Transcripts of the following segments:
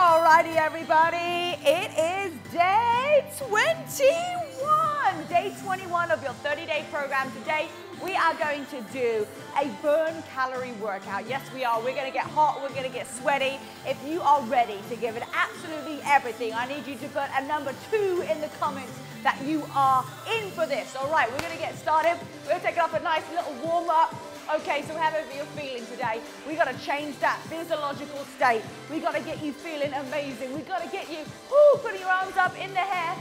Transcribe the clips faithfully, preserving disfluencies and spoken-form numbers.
Alrighty, everybody, it is day twenty-one. Day twenty-one of your thirty-day program. Today, we are going to do a burn calorie workout. Yes, we are. We're going to get hot. We're going to get sweaty. If you are ready to give it absolutely everything, I need you to put a number two in the comments that you are in for this. All right, we're going to get started. We're going to take up a nice little warm-up. Okay, so however you're feeling today, we got to change that physiological state. We got to get you feeling amazing. We got to get you ooh, putting your arms up in the hair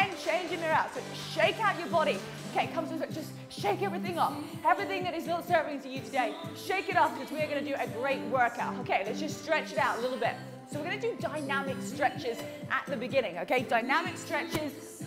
and changing it out. So shake out your body. Okay, come to just shake everything off. Everything that is not serving to you today, shake it off because we are going to do a great workout. Okay, let's just stretch it out a little bit. So we're going to do dynamic stretches at the beginning, okay? Dynamic stretches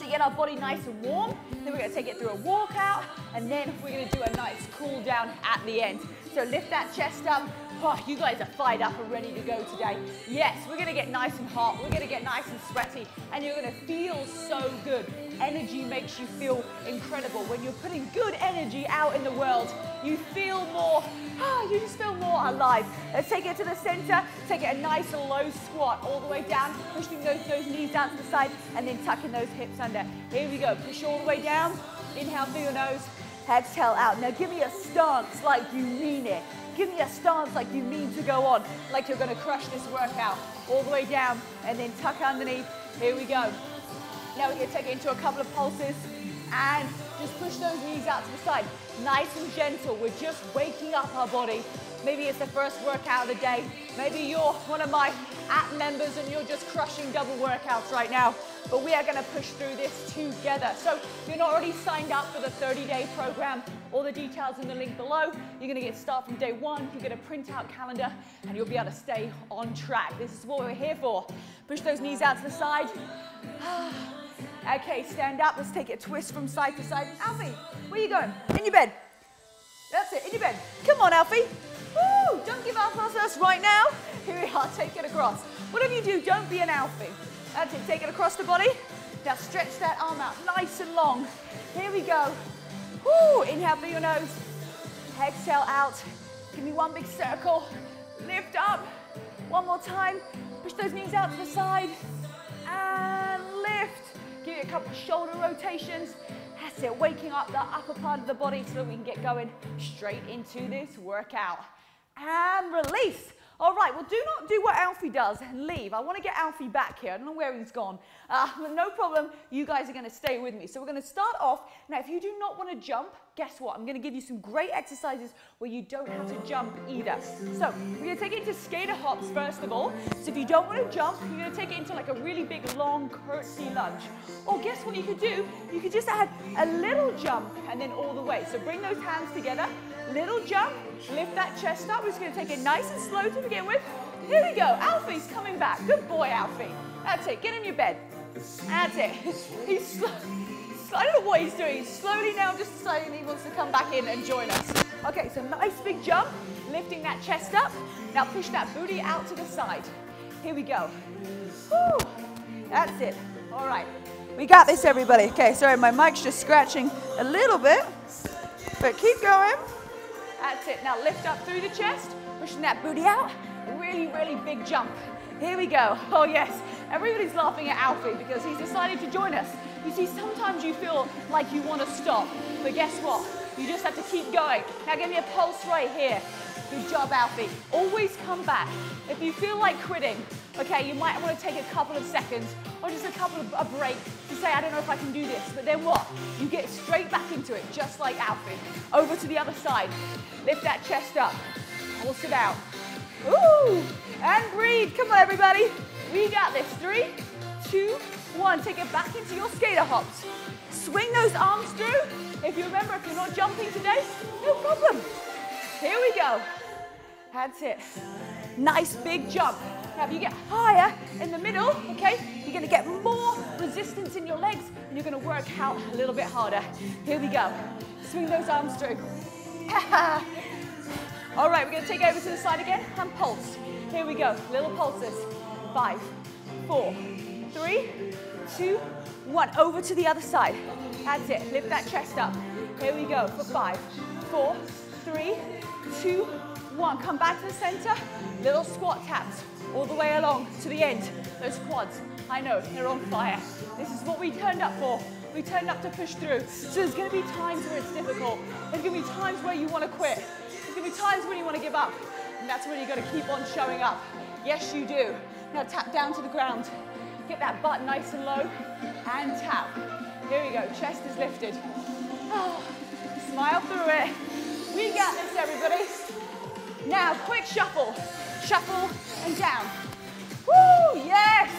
to get our body nice and warm. Then we're going to take it through a walkout, and then we're going to do a nice cool down at the end. So lift that chest up. Oh, you guys are fired up and ready to go today. Yes, we're going to get nice and hot. We're going to get nice and sweaty, and you're going to feel so good. Energy makes you feel incredible. When you're putting good energy out in the world, you feel more, ah, you just feel more alive. Let's take it to the center, take it a nice low squat all the way down, pushing those, those knees down to the side, and then tucking those hips under. Here we go, push all the way down, inhale through your nose, exhale out. Now give me a stance like you mean it. Give me a stance like you mean to go on, like you're gonna crush this workout. All the way down, and then tuck underneath. Here we go. Now we're going to take it into a couple of pulses and just push those knees out to the side. Nice and gentle. We're just waking up our body. Maybe it's the first workout of the day. Maybe you're one of my app members and you're just crushing double workouts right now. But we are going to push through this together. So if you're not already signed up for the thirty-day program, all the details in the link below. You're going to get started from day one. You're going to print out calendar and you'll be able to stay on track. This is what we're here for. Push those knees out to the side. Okay, stand up. Let's take a twist from side to side. Alfie, where are you going? In your bed. That's it, in your bed. Come on, Alfie. Woo! Don't give up on us right now. Here we are, take it across. Whatever you do, don't be an Alfie. That's it, take it across the body. Now stretch that arm out nice and long. Here we go. Woo! Inhale through your nose. Exhale out. Give me one big circle. Lift up. One more time. Push those knees out to the side. And lift. Give you a couple of shoulder rotations. That's it, waking up the upper part of the body so that we can get going straight into this workout. And release. All right, well, do not do what Alfie does and leave. I want to get Alfie back here. I don't know where he's gone. Uh, no problem. You guys are going to stay with me. So we're going to start off. Now, if you do not want to jump, guess what? I'm going to give you some great exercises where you don't have to jump either. So we're going to take it into skater hops, first of all. So if you don't want to jump, you're going to take it into like a really big, long curtsy lunge. Or guess what you could do? You could just add a little jump and then all the way. So bring those hands together. Little jump, lift that chest up. We're just going to take it nice and slow to begin with. Here we go. Alfie's coming back. Good boy, Alfie. That's it. Get in your bed. That's it. He's slow. I don't know what he's doing. He's slowly now just deciding he wants to come back in and join us. Okay, so nice big jump, lifting that chest up. Now push that booty out to the side. Here we go. Woo. That's it. All right. We got this, everybody. Okay, sorry, my mic's just scratching a little bit, but keep going. That's it. Now lift up through the chest, pushing that booty out. Really, really big jump. Here we go. Oh, yes. Everybody's laughing at Alfie because he's decided to join us. You see, sometimes you feel like you want to stop, but guess what? You just have to keep going. Now give me a pulse right here. Good job, Alfie. Always come back. If you feel like quitting, okay, you might want to take a couple of seconds or just a couple of a break to say, I don't know if I can do this, but then what? You get straight back into it, just like Alfie. Over to the other side. Lift that chest up. Pulse it out. Ooh, and breathe. Come on, everybody. We got this. Three, two, one. Take it back into your skater hops. Swing those arms through. If you remember, if you're not jumping today, no problem. Here we go. That's it. Nice big jump. Now, if you get higher in the middle, okay, you're going to get more resistance in your legs, and you're going to work out a little bit harder. Here we go. Swing those arms through. All right, we're going to take it over to the side again and pulse. Here we go, little pulses. Five, four, three, two, one. Over to the other side. That's it, lift that chest up. Here we go for five, four, three, two, one. Come back to the center, little squat taps. all the way along to the end. Those quads, I know, they're on fire. This is what we turned up for. We turned up to push through. So there's going to be times where it's difficult. There's going to be times where you want to quit. There's going to be times when you want to give up. And that's when you've got to keep on showing up. Yes, you do. Now tap down to the ground. Get that butt nice and low and tap. Here we go, chest is lifted. Oh, smile through it. We got this, everybody. Now, quick shuffle. Shuffle and down. Woo, yes.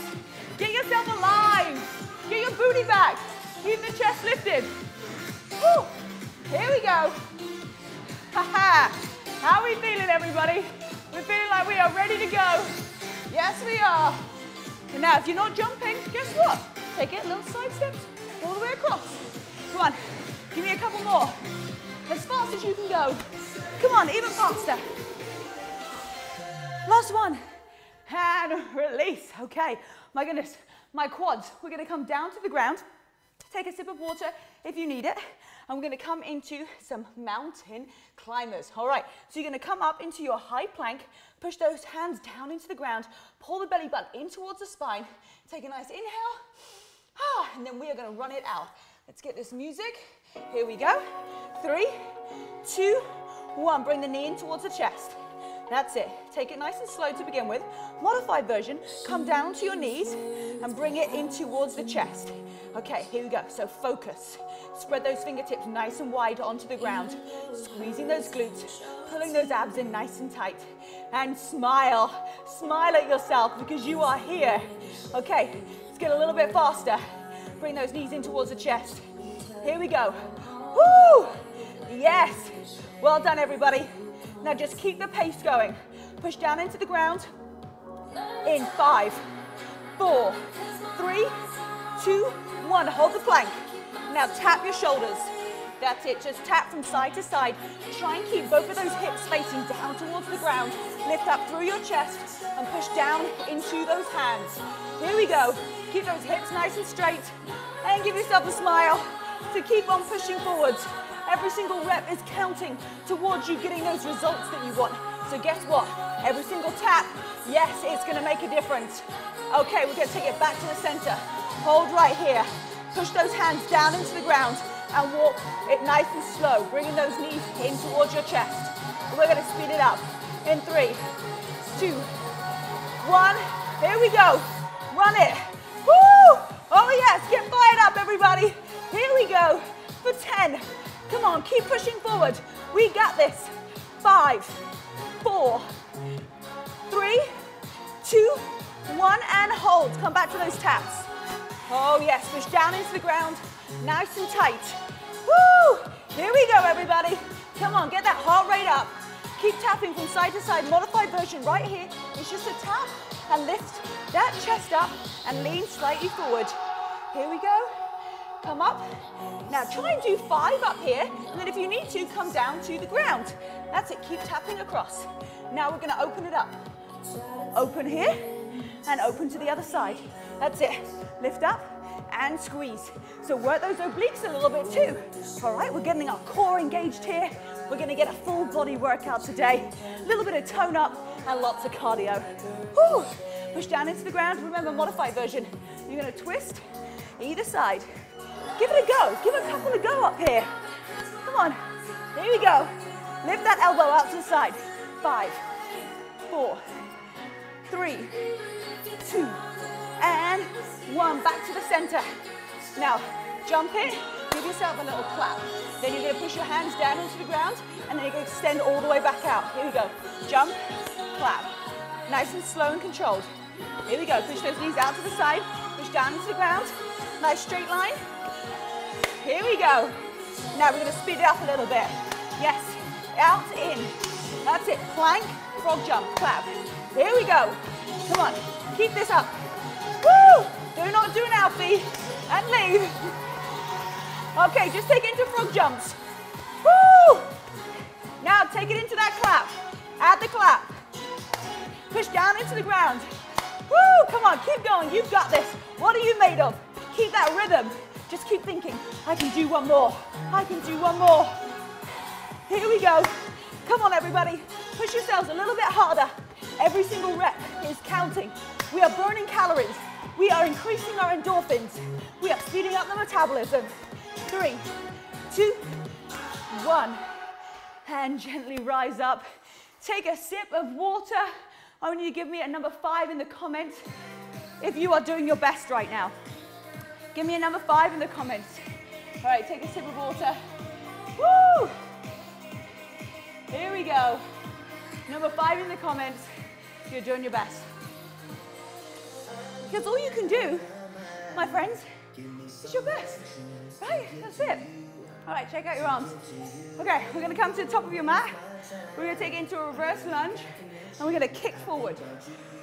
Get yourself aligned. Get your booty back. Keep the chest lifted. Woo, here we go. Ha-ha. How are we feeling, everybody? We're feeling like we are ready to go. Yes, we are. And now, if you're not jumping, guess what? Take it, little side steps, all the way across. Come on, give me a couple more. As fast as you can go. Come on, even faster. Last one. And release, okay. My goodness, my quads. We're gonna come down to the ground, take a sip of water if you need it. And we're gonna come into some mountain climbers. All right, so you're gonna come up into your high plank, push those hands down into the ground, pull the belly button in towards the spine, take a nice inhale, and then we are gonna run it out. Let's get this music. Here we go. Three, two, one. Bring the knee in towards the chest. That's it. Take it nice and slow to begin with. Modified version, come down onto your knees and bring it in towards the chest. Okay, here we go. So focus. Spread those fingertips nice and wide onto the ground. Squeezing those glutes, pulling those abs in nice and tight. And smile. Smile at yourself because you are here. Okay, let's get a little bit faster. Bring those knees in towards the chest. Here we go. Woo! Yes. Well done, everybody. Now just keep the pace going. Push down into the ground. In five, four, three, two, one. Hold the plank. Now tap your shoulders. That's it. Just tap from side to side. Try and keep both of those hips facing down towards the ground. Lift up through your chest and push down into those hands. Here we go. Keep those hips nice and straight. And give yourself a smile to keep on pushing forwards. Every single rep is counting towards you getting those results that you want. So guess what? Every single tap, yes, it's going to make a difference. Okay, we're going to take it back to the center. Hold right here. Push those hands down into the ground and walk it nice and slow, bringing those knees in towards your chest. We're going to speed it up in three, two, one. Here we go. Run it. Woo! Oh yes, get fired up, everybody. Here we go for ten. Come on, keep pushing forward. We got this. Five, four, three, two, one, and hold. Come back to those taps. Oh yes, push down into the ground, nice and tight. Woo! Here we go, everybody. Come on, get that heart rate up. Keep tapping from side to side, modified version right here. It's just a tap and lift that chest up and lean slightly forward. Here we go. Come up. Now try and do five up here, and then if you need to, come down to the ground. That's it, keep tapping across. Now we're gonna open it up. Open here, and open to the other side. That's it, lift up and squeeze. So work those obliques a little bit too. All right, we're getting our core engaged here. We're gonna get a full body workout today. A little bit of tone up and lots of cardio. Whew. Push down into the ground, remember modified version. You're gonna twist either side. Give it a go, give it a couple a go up here. Come on, there we go. Lift that elbow out to the side. Five, four, three, two, and one. Back to the center. Now, jump in, give yourself a little clap. Then you're gonna push your hands down onto the ground and then you're gonna extend all the way back out. Here we go, jump, clap. Nice and slow and controlled. Here we go, push those knees out to the side, push down into the ground. Nice straight line. Here we go. Now we're gonna speed it up a little bit. Yes, out, in. That's it, plank, frog jump, clap. Here we go. Come on, keep this up. Woo! Do not do an Alfie and leave. Okay, just take it into frog jumps. Woo! Now take it into that clap. Add the clap. Push down into the ground. Woo! Come on, keep going, you've got this. What are you made of? Keep that rhythm. Just keep thinking, I can do one more. I can do one more. Here we go. Come on, everybody. Push yourselves a little bit harder. Every single rep is counting. We are burning calories. We are increasing our endorphins. We are speeding up the metabolism. Three, two, one. And gently rise up. Take a sip of water. I want you to give me a number five in the comments if you are doing your best right now. Give me a number five in the comments. All right, take a sip of water. Woo! Here we go. Number five in the comments. You're doing your best. Because all you can do, my friends, is your best. Right? That's it. All right, check out your arms. Okay, we're going to come to the top of your mat. We're going to take it into a reverse lunge, and we're going to kick forward.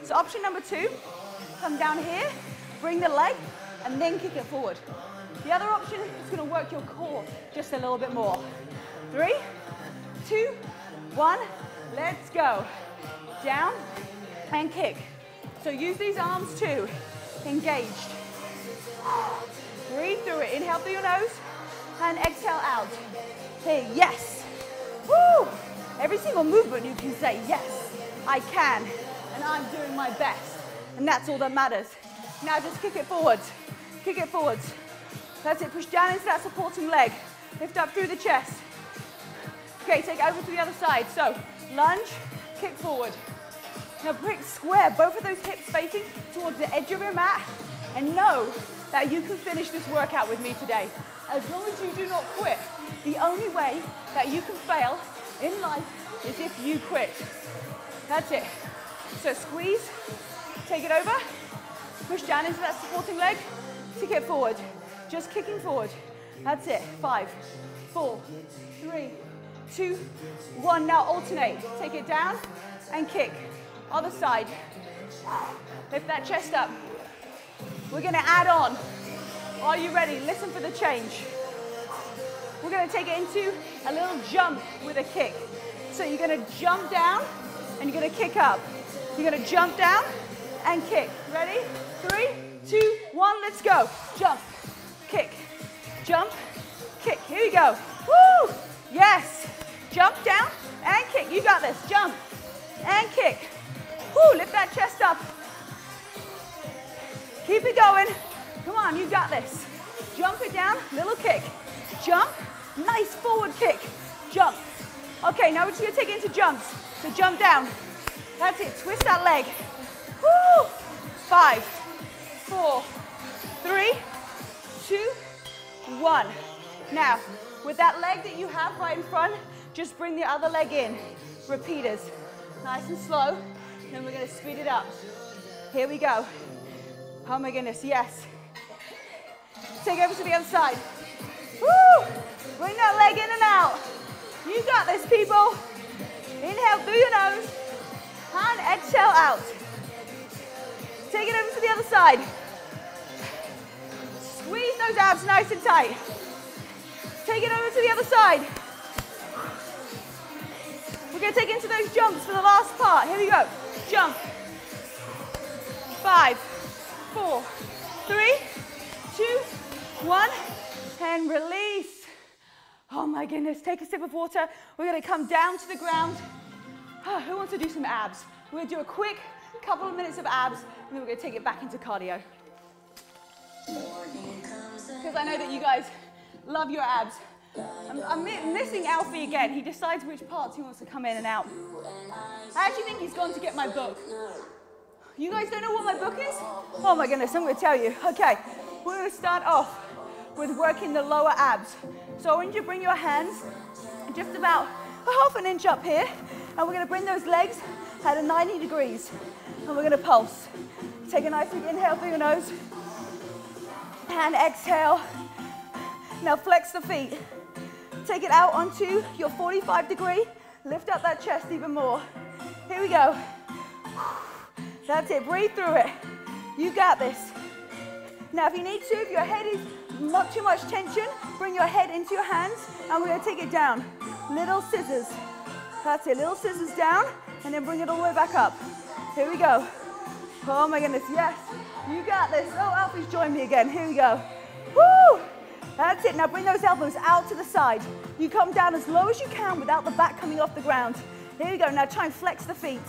So option number two, come down here, bring the leg, and then kick it forward. The other option is going to work your core just a little bit more. Three, two, one, let's go. Down and kick. So use these arms too. Engaged. Breathe through it. Inhale through your nose and exhale out. Say yes. Woo! Every single movement you can say yes, I can, and I'm doing my best. And that's all that matters. Now just kick it forwards. Kick it forwards. That's it. Push down into that supporting leg. Lift up through the chest. Okay, take over to the other side. So lunge, kick forward. Now brick square, both of those hips facing towards the edge of your mat, and know that you can finish this workout with me today. As long as you do not quit. The only way that you can fail in life is if you quit. That's it. So squeeze, take it over, push down into that supporting leg, kick it forward. Just kicking forward. That's it. Five, four, three, two, one. Now alternate. Take it down and kick. Other side. Lift that chest up. We're going to add on. Are you ready? Listen for the change. We're going to take it into a little jump with a kick. So you're going to jump down and you're going to kick up. You're going to jump down and kick. Ready? Three, two, one. Let's go. Jump. Kick, jump, kick. Here you go. Woo! Yes. Jump down and kick. You got this. Jump and kick. Woo! Lift that chest up. Keep it going. Come on, you got this. Jump it down. Little kick. Jump. Nice forward kick. Jump. Okay, now we're just gonna take it into jumps. So jump down. That's it. Twist that leg. Woo! Five, four, three. Two, one. Now, with that leg that you have right in front, just bring the other leg in. Repeaters. Nice and slow. Then we're going to speed it up. Here we go. Oh my goodness, yes. Take over to the other side. Woo! Bring that leg in and out. You got this, people. Inhale through your nose and exhale out. Take it over to the other side. Squeeze those abs nice and tight. Take it over to the other side. We're going to take it into those jumps for the last part. Here we go. Jump. Five, four, three, two, one, and release. Oh my goodness. Take a sip of water. We're going to come down to the ground. Oh, who wants to do some abs? We're going to do a quick couple of minutes of abs, and then we're going to take it back into cardio. Because I know that you guys love your abs. I'm, I'm mi missing Alfie again. He decides which parts he wants to come in and out. I actually think he's gone to get my book. You guys don't know what my book is? Oh my goodness, I'm going to tell you. Okay, we're going to start off with working the lower abs. So I want you to bring your hands just about a half an inch up here, and we're going to bring those legs at a ninety degrees, and we're going to pulse. Take a nice big inhale through your nose. And exhale. Now flex the feet. Take it out onto your forty-five degree. Lift up that chest even more. Here we go. That's it. Breathe through it. You got this. Now if you need to, if your head is not too much tension, bring your head into your hands and we're going to take it down. Little scissors. That's it. Little scissors down and then bring it all the way back up. Here we go. Oh my goodness, yes. You got this. Oh, Alfie's joined me again. Here we go. Woo! That's it. Now bring those elbows out to the side. You come down as low as you can without the back coming off the ground. Here we go. Now try and flex the feet.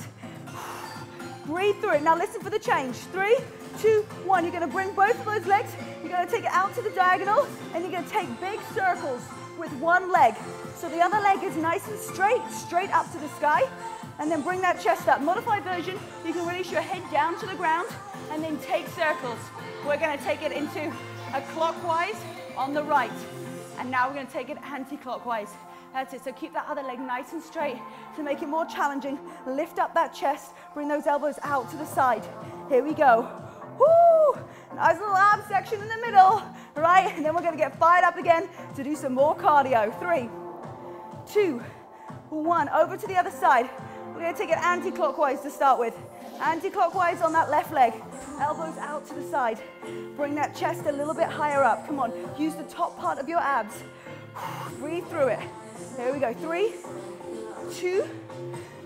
breathe through it. Now listen for the change. Three, two, one. You're going to bring both of those legs, you're going to take it out to the diagonal, and you're going to take big circles with one leg. So the other leg is nice and straight, straight up to the sky, and then bring that chest up. Modified version, you can release your head down to the ground, and then take circles. We're going to take it into a clockwise on the right, and now we're going to take it anti-clockwise. That's it, so keep that other leg nice and straight to make it more challenging. Lift up that chest, bring those elbows out to the side. Here we go. Woo! Nice little arm section in the middle, right? And then we're gonna get fired up again to do some more cardio. Three, two, one. Over to the other side. We're gonna take it anti-clockwise to start with. Anti-clockwise on that left leg. Elbows out to the side. Bring that chest a little bit higher up. Come on, use the top part of your abs. Breathe through it. There we go, three, two,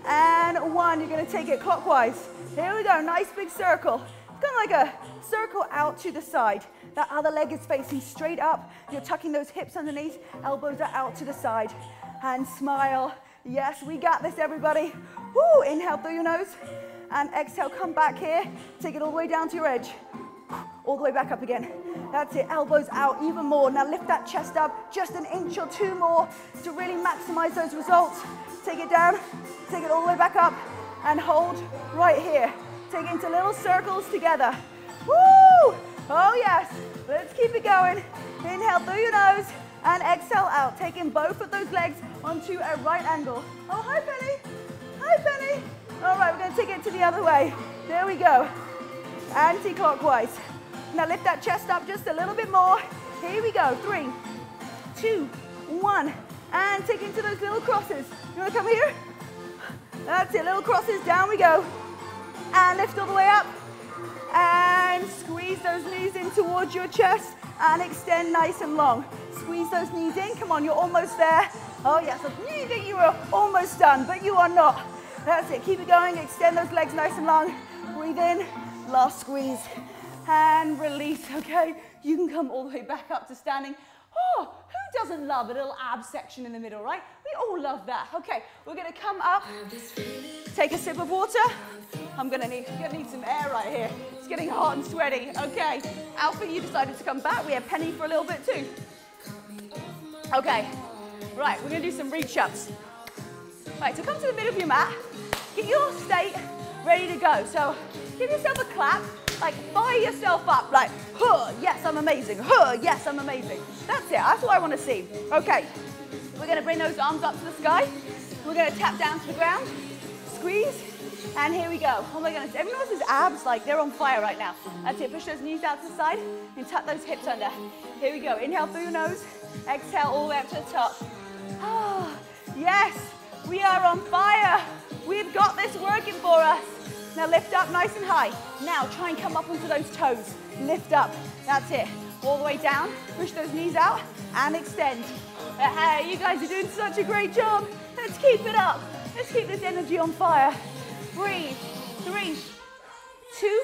and one. You're gonna take it clockwise. Here we go, nice big circle. It's kind of like a circle out to the side. That other leg is facing straight up. You're tucking those hips underneath, elbows are out to the side. And smile. Yes, we got this, everybody. Woo, inhale through your nose. And exhale, come back here. Take it all the way down to your edge. All the way back up again. That's it, elbows out even more. Now lift that chest up just an inch or two more to really maximize those results. Take it down, take it all the way back up, and hold right here. Take it into little circles together. Woo! Oh yes, let's keep it going. Inhale through your nose and exhale out, taking both of those legs onto a right angle. Oh, hi Penny, hi Penny. All right, we're gonna take it to the other way. There we go, anti-clockwise. Now lift that chest up just a little bit more. Here we go, three, two, one, and take into those little crosses. You wanna come here? That's it, little crosses, down we go. And lift all the way up. And squeeze those knees in towards your chest and extend nice and long. Squeeze those knees in, come on, you're almost there. Oh yes, I knew that you were almost done, but you are not. That's it, keep it going, extend those legs nice and long. Breathe in, last squeeze. And release, okay? You can come all the way back up to standing. Oh, who doesn't love a little ab section in the middle, right? We all love that. Okay, we're gonna come up, take a sip of water. I'm gonna need, gonna need some air right here. It's getting hot and sweaty. Okay, Alpha, you decided to come back. We have Penny for a little bit too. Okay, right, we're gonna do some reach ups. Right, so come to the middle of your mat. Get your state ready to go. So give yourself a clap. Like, fire yourself up, like, huh, yes, I'm amazing, huh, yes, I'm amazing. That's it, that's what I want to see. Okay, we're going to bring those arms up to the sky. We're going to tap down to the ground, squeeze, and here we go. Oh my goodness, everyone else's abs, like, they're on fire right now. That's it, push those knees out to the side and tuck those hips under. Here we go, inhale through your nose, exhale all the way up to the top. Oh, yes, we are on fire. We've got this working for us. Now lift up nice and high. Now try and come up onto those toes. Lift up, that's it. All the way down, push those knees out and extend. Hey, you guys are doing such a great job. Let's keep it up. Let's keep this energy on fire. Breathe, three, two,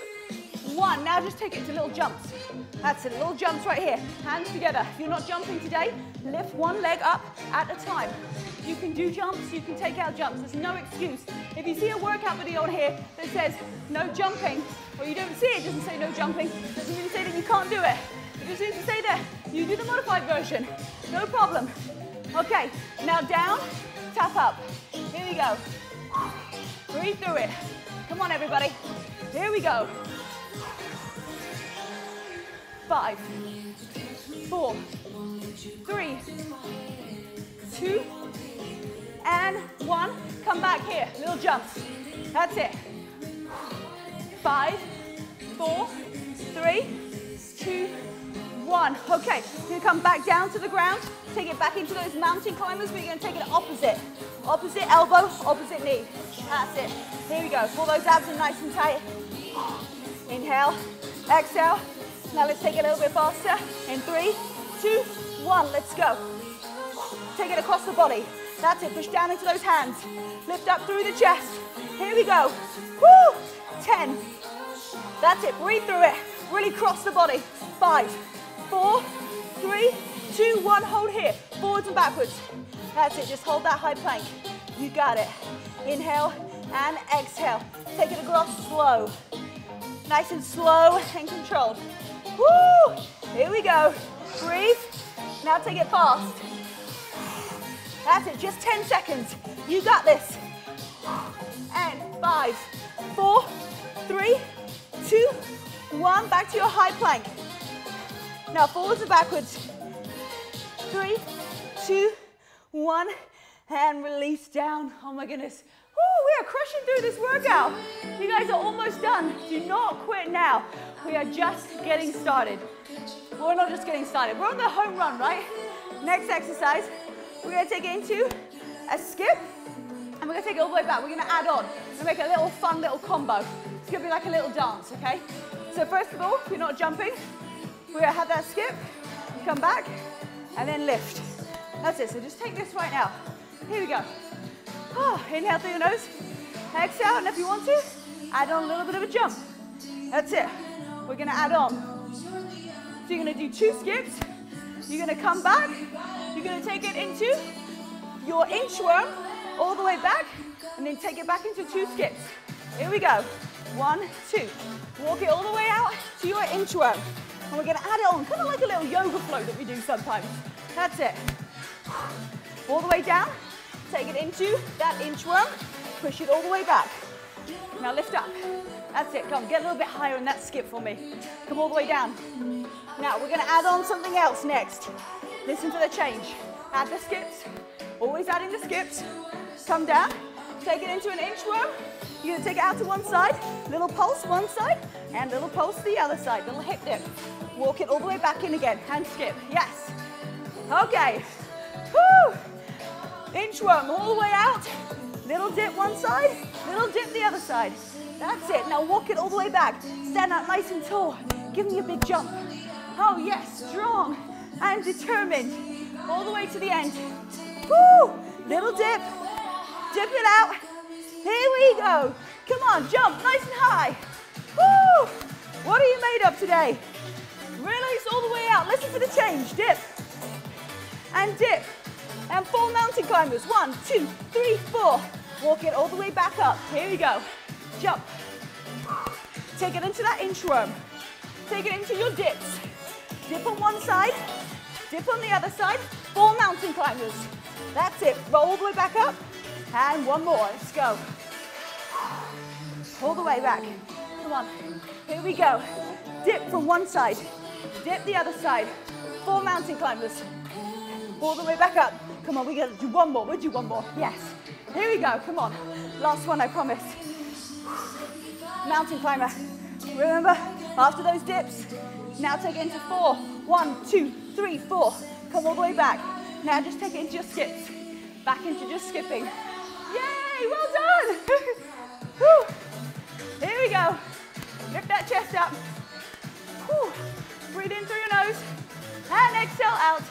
one. Now just take it to little jumps. That's it, little jumps right here. Hands together. If you're not jumping today, lift one leg up at a time. You can do jumps, you can take out jumps. There's no excuse. If you see a workout video on here that says no jumping, or you don't see it, it doesn't say no jumping, it doesn't even say that you can't do it. It just needs to say that you do the modified version. No problem. Okay, now down, tap up. Here we go. Breathe through it. Come on, everybody. Here we go. Five, four, three, two, and one. Come back here, little jumps. That's it. Five, four, three, two, one. Okay, you're gonna come back down to the ground. Take it back into those mountain climbers, but you're gonna take it opposite. Opposite elbow, opposite knee. That's it. Here we go. Pull those abs in nice and tight. Inhale, exhale. Now let's take it a little bit faster. In three, two, one. Let's go. Take it across the body. That's it, push down into those hands. Lift up through the chest. Here we go. Woo! ten. That's it, breathe through it. Really cross the body. Five, four, three, two, one. Hold here, forwards and backwards. That's it, just hold that high plank. You got it. Inhale, and exhale. Take it across slow. Nice and slow and controlled. Woo! Here we go. Breathe. Now take it fast. That's it, just ten seconds. You got this. And five, four, three, two, one. Back to your high plank. Now forwards and backwards. Three, two, one, and release down. Oh my goodness. Woo, we are crushing through this workout. You guys are almost done. Do not quit now. We are just getting started. Well, we're not just getting started. We're on the home run, right? Next exercise, we're gonna take it into a skip, and we're gonna take it all the way back. We're gonna add on and make a little fun little combo. It's gonna be like a little dance, okay? So first of all, we're not jumping. We're gonna have that skip, come back, and then lift. That's it, so just take this right now. Here we go. Oh, inhale through your nose, exhale, and if you want to, add on a little bit of a jump. That's it. We're gonna add on. So you're gonna do two skips, you're gonna come back, you're gonna take it into your inchworm all the way back, and then take it back into two skips. Here we go. One, two. Walk it all the way out to your inchworm. And we're gonna add it on, kind of like a little yoga flow that we do sometimes. That's it. All the way down. Take it into that inchworm, push it all the way back. Now lift up. That's it, come on, get a little bit higher in that skip for me. Come all the way down. Now we're gonna add on something else next. Listen for the change. Add the skips, always adding the skips. Come down, take it into an inchworm. You're gonna take it out to one side, little pulse one side, and little pulse the other side, little hip dip. Walk it all the way back in again, and skip, yes. Okay, woo! Inchworm all the way out, little dip one side, little dip the other side. That's it, now walk it all the way back. Stand up nice and tall, give me a big jump. Oh yes, strong and determined. All the way to the end. Woo, little dip, dip it out. Here we go. Come on, jump nice and high. Woo, what are you made of today? Release all the way out, listen for the change, dip and dip. And four mountain climbers. One, two, three, four. Walk it all the way back up. Here we go. Jump. Take it into that inchworm. Take it into your dips. Dip on one side, dip on the other side. Four mountain climbers. That's it. Roll all the way back up. And one more. Let's go. All the way back. Come on. Here we go. Dip from one side, dip the other side. Four mountain climbers. All the way back up. Come on, we gotta do one more. We'll do one more. Yes. Here we go. Come on. Last one, I promise. Mountain climber. Remember, after those dips, now take it into four. One, two, three, four. Come all the way back. Now just take it into your skips. Back into just skipping. Yay! Well done! Whew. Here we go. Lift that chest up. Whew. Breathe in through your nose. And exhale out.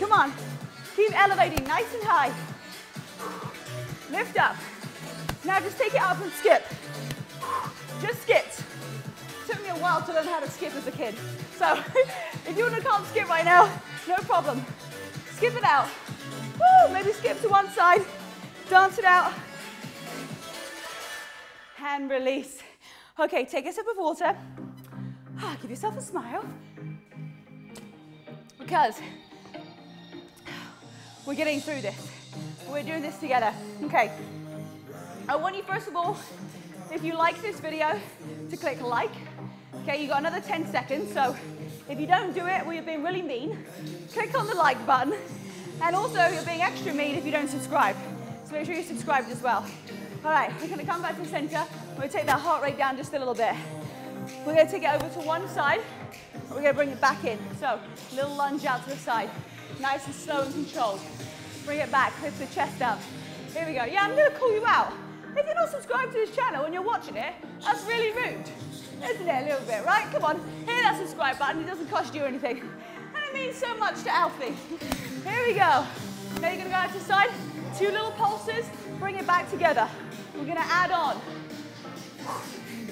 Come on. Keep elevating, nice and high. Lift up. Now just take it up and skip. Just skip. Took me a while to learn how to skip as a kid. So if you can't skip right now, no problem. Skip it out. Woo, maybe skip to one side. Dance it out. And release. Okay, take a sip of water. Ah, give yourself a smile. Because we're getting through this. We're doing this together. Okay. I want you first of all, if you like this video, to click like. Okay, you got another ten seconds. So if you don't do it, well, you're being really mean. Click on the like button. And also, you're being extra mean if you don't subscribe. So make sure you're subscribed as well. All right, we're gonna come back to center. We're gonna take that heart rate down just a little bit. We're gonna take it over to one side. And we're gonna bring it back in. So little lunge out to the side. Nice and slow and controlled. Bring it back, lift the chest up. Here we go. Yeah, I'm going to call you out. If you're not subscribed to this channel and you're watching it, that's really rude. Isn't it a little bit, right? Come on, hit that subscribe button. It doesn't cost you anything. And it means so much to Alfie. Here we go. Now you're going to go out to the side. Two little pulses. Bring it back together. We're going to add on.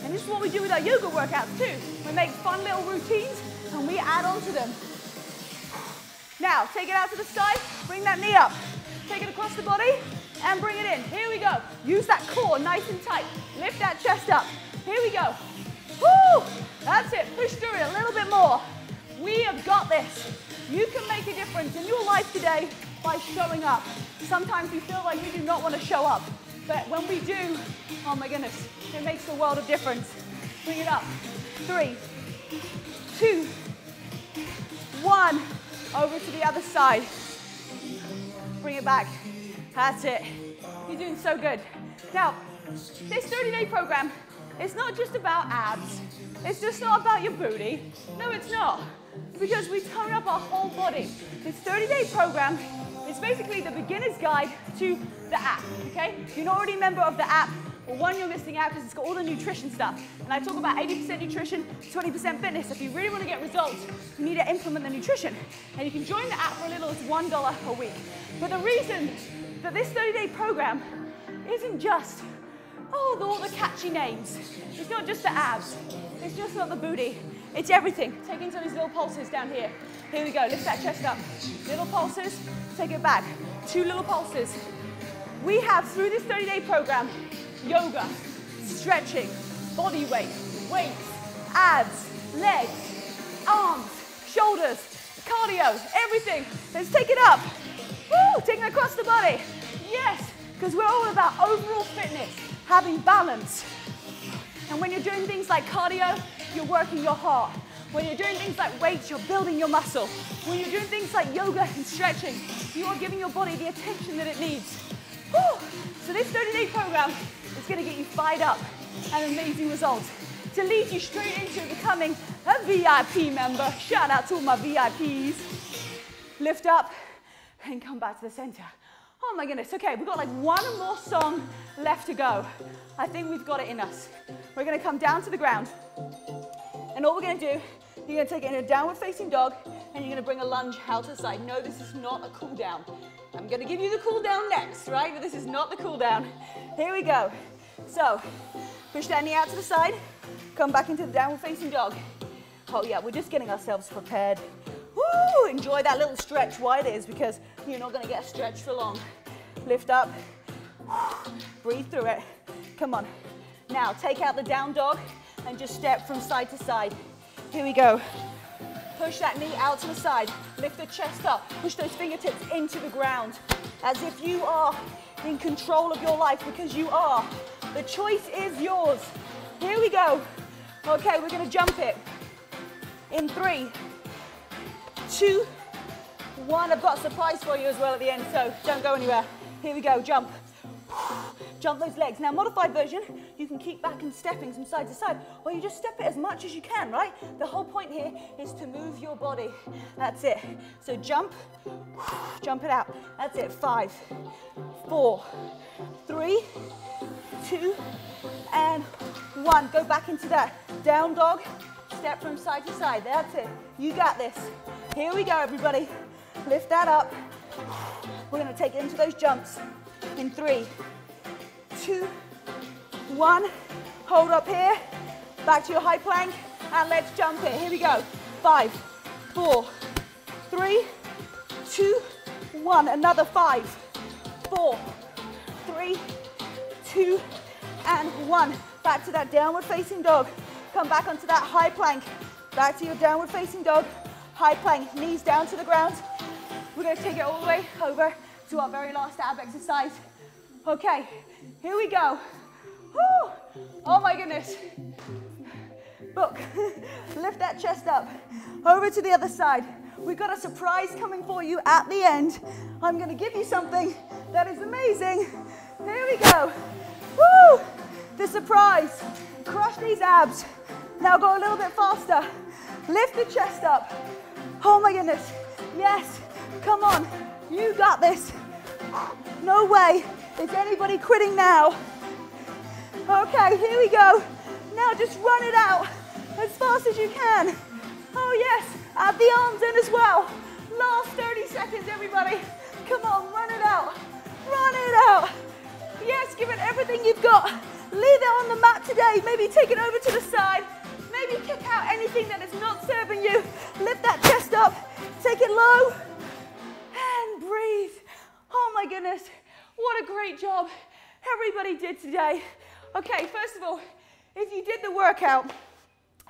And this is what we do with our yoga workouts too. We make fun little routines and we add on to them. Now, take it out to the side, bring that knee up. Take it across the body, and bring it in. Here we go. Use that core nice and tight. Lift that chest up. Here we go. Woo! That's it. Push through it a little bit more. We have got this. You can make a difference in your life today by showing up. Sometimes you feel like you do not want to show up, but when we do, oh my goodness, it makes a world of difference. Bring it up. Three, two, one. Over to the other side. Bring it back. That's it. You're doing so good. Now, this thirty-day program, it's not just about abs. It's just not about your booty. No, it's not. Because we tone up our whole body. This thirty-day program is basically the beginner's guide to the app, okay? If you're not already a member of the app, well, one, you're missing out because it's got all the nutrition stuff. And I talk about eighty percent nutrition, twenty percent fitness. If you really want to get results, you need to implement the nutrition. And you can join the app for a little as one dollar a week. But the reason that this thirty-day program isn't just Oh, all the catchy names. It's not just the abs. It's just not the booty. It's everything. Taking some of these little pulses down here. Here we go. Lift that chest up. Little pulses. Take it back. Two little pulses. We have, through this thirty-day program, yoga, stretching, body weight, weights, abs, legs, arms, shoulders, cardio, everything. Let's take it up. Woo! Taking it across the body. Yes, because we're all about overall fitness. Having balance. And when you're doing things like cardio, you're working your heart. When you're doing things like weights, you're building your muscle. When you're doing things like yoga and stretching, you are giving your body the attention that it needs. Woo! So this thirty-day program is going to get you fired up and amazing results to lead you straight into becoming a V I P member. Shout out to all my V I Ps. Lift up and come back to the center. Oh my goodness, okay, we've got like one more song left to go. I think we've got it in us. We're gonna come down to the ground. And all we're gonna do, you're gonna take it in a downward facing dog, and you're gonna bring a lunge out to the side. No, this is not a cool down. I'm gonna give you the cool down next, right? But this is not the cool down. Here we go. So, push that knee out to the side, come back into the downward facing dog. Oh yeah, we're just getting ourselves prepared. Woo! Enjoy that little stretch while it is, because you're not going to get a stretch for long. Lift up. Breathe through it. Come on. Now, take out the down dog and just step from side to side. Here we go. Push that knee out to the side. Lift the chest up. Push those fingertips into the ground as if you are in control of your life, because you are. The choice is yours. Here we go. Okay, we're going to jump it. In three, two, one. I've got a surprise for you as well at the end, so don't go anywhere. Here we go, jump. Jump those legs. Now, modified version, you can keep back and stepping from side to side, or you just step it as much as you can, right? The whole point here is to move your body. That's it. So jump, jump it out. That's it. Five, four, three, two, and one. Go back into that down dog. Step from side to side. That's it. You got this. Here we go, everybody. Lift that up. We're going to take it into those jumps. In three, two, one. Hold up here. Back to your high plank. And let's jump it. Here we go. Five, four, three, two, one. Another five, four, three, two, and one. Back to that downward facing dog. Come back onto that high plank. Back to your downward facing dog. High plank, knees down to the ground. We're going to take it all the way over to our very last ab exercise. Okay, here we go. Woo. Oh my goodness. Book. Lift that chest up. Over to the other side. We've got a surprise coming for you at the end. I'm going to give you something that is amazing. Here we go. Woo! The surprise. Crush these abs. Now go a little bit faster. Lift the chest up. Oh my goodness. Yes. Come on. You got this. No way is anybody quitting now. Okay, here we go. Now just run it out as fast as you can. Oh yes. Add the arms in as well. Last thirty seconds, everybody. Come on, run it out. Run it out. Yes, give it everything you've got. Leave it on the mat today. Maybe take it over to the side. Maybe kick out anything that is not serving you. Lift that chest up. Take it low. And breathe. Oh my goodness. What a great job everybody did today. Okay, first of all, if you did the workout, and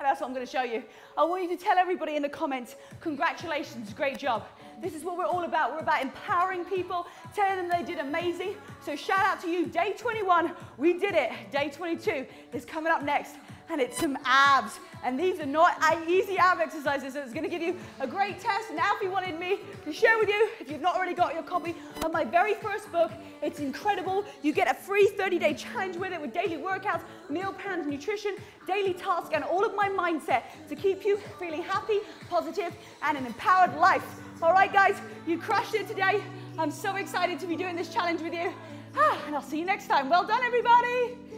that's what I'm going to show you, I want you to tell everybody in the comments, congratulations, great job. This is what we're all about. We're about empowering people, telling them they did amazing. So shout out to you. Day twenty-one, we did it. Day twenty-two is coming up next, and it's some abs. And these are not easy ab exercises, so it's going to give you a great test. Now, if you wanted me to share with you, if you've not already got your copy of my very first book, it's incredible. You get a free thirty-day challenge with it, with daily workouts, meal plans, nutrition, daily tasks, and all of my mindset to keep you feeling happy, positive, and an empowered life. All right, guys, you crushed it today. I'm so excited to be doing this challenge with you. Ah, and I'll see you next time. Well done, everybody.